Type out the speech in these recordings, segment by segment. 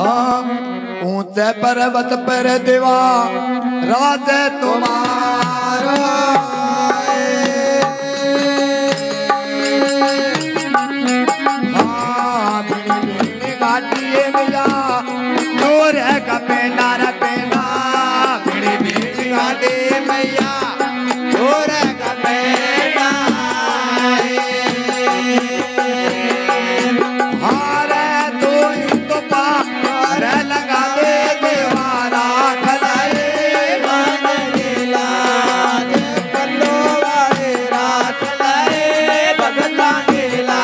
देखा ऊंचे पर्वत पर देवा राज तुम्हारा। हाँ मेरे गाटिये मिला जोर है कपेना रपेना मेरे मेरे गाटे मैया जोर है कपेना। हारे तो इन तो पार लगा दे देवारा खलाए मान गिला पल्लो वाले रात लाए भगता गिला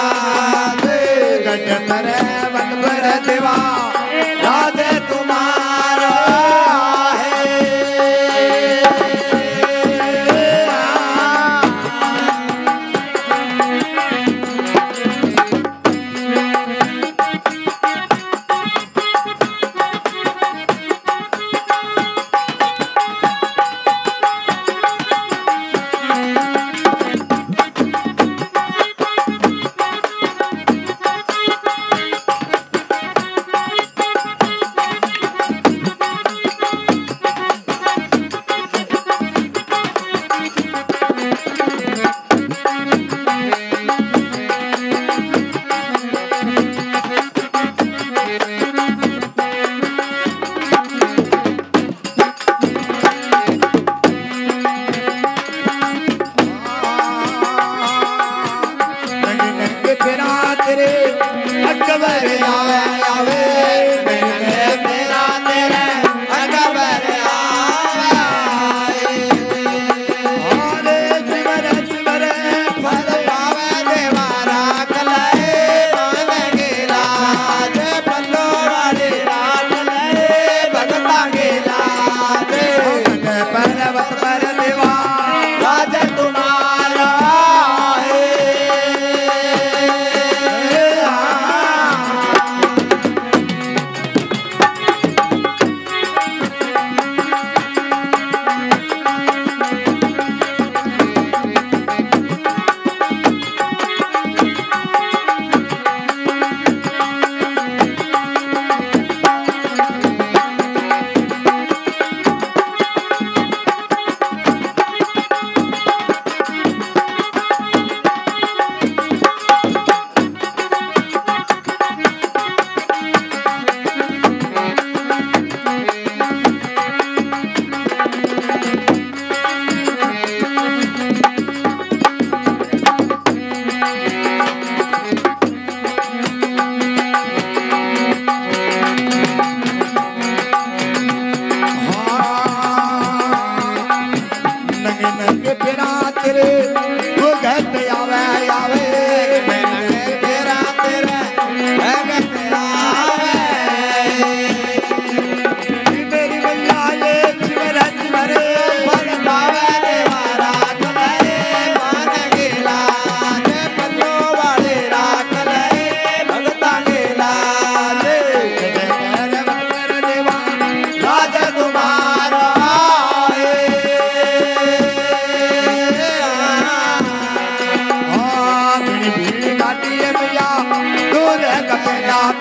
गट पर वन पर देवा राधे तुम्हारा है।